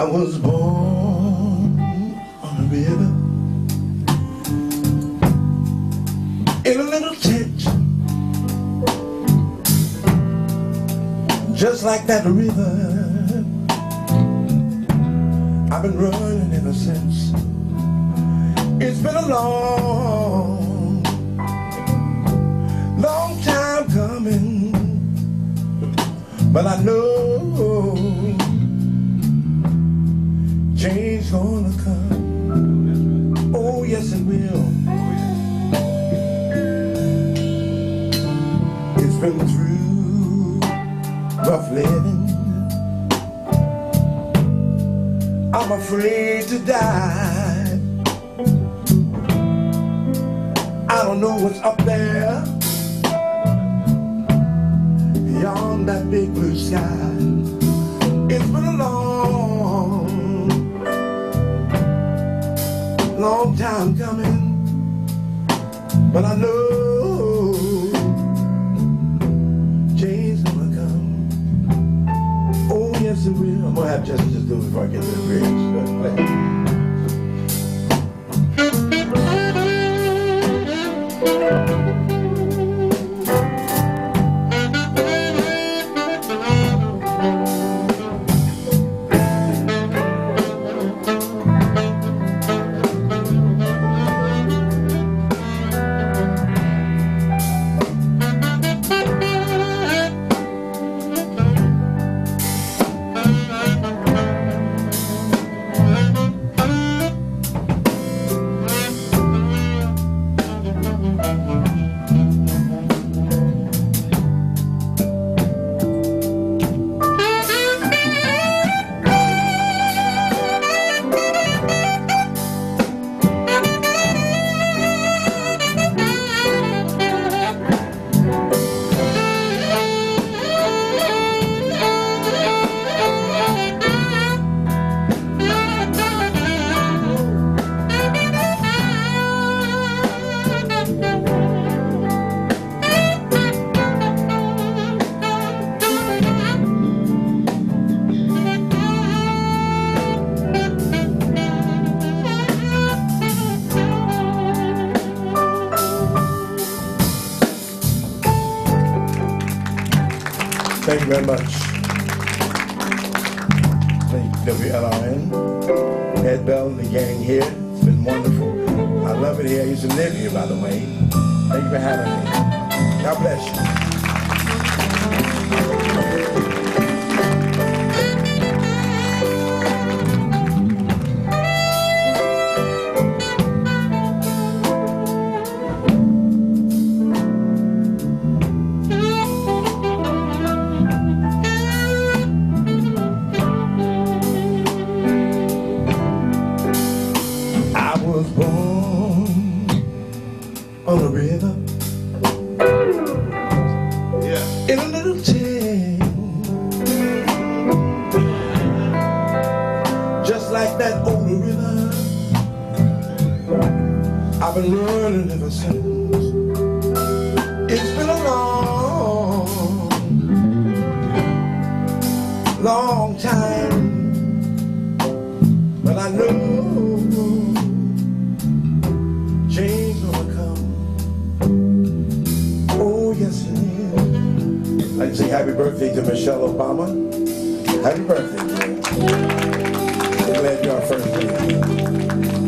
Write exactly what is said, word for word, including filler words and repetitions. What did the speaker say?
I was born on a river in a little tent, just like that river. I've been running ever since. It's been a long, long time coming, but I know change's gonna come. Oh, yes it will. It's been through rough living. I'm afraid to die. I don't know what's up there beyond that big blue sky. It's been a long, long time coming, but I know change's gonna come. Oh yes it will. I'm gonna have Jesse just do it before I get to the bridge. Play. Thank you very much. Thank you, W L R N, Ed Bell and the gang here. It's been wonderful. I love it here. I used to live here, by the way. Thank you for having me. God bless you. On a river, yeah, in a little tent, just like that old river. I've been running ever since. It's been a long, long time, but I know change's gonna come. Yes, it is. I'd like to say happy birthday to Michelle Obama. Happy birthday. I'm glad you're our first lady.